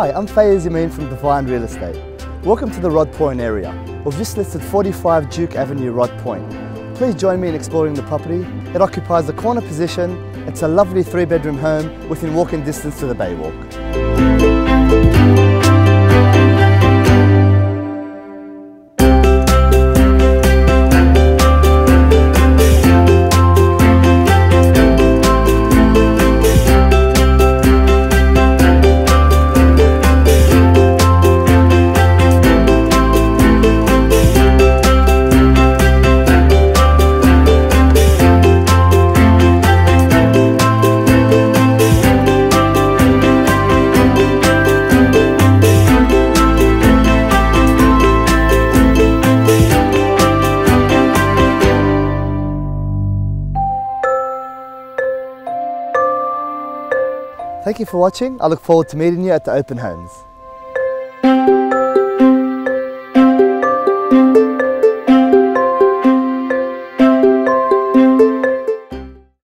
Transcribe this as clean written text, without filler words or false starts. Hi, I'm Fayez Yammine from Divine Real Estate. Welcome to the Rodd Point area. We've just listed 45 Duke Avenue, Rodd Point. Please join me in exploring the property. It occupies the corner position. It's a lovely 3-bedroom home within walking distance to the Baywalk. Thank you for watching. I look forward to meeting you at the open homes.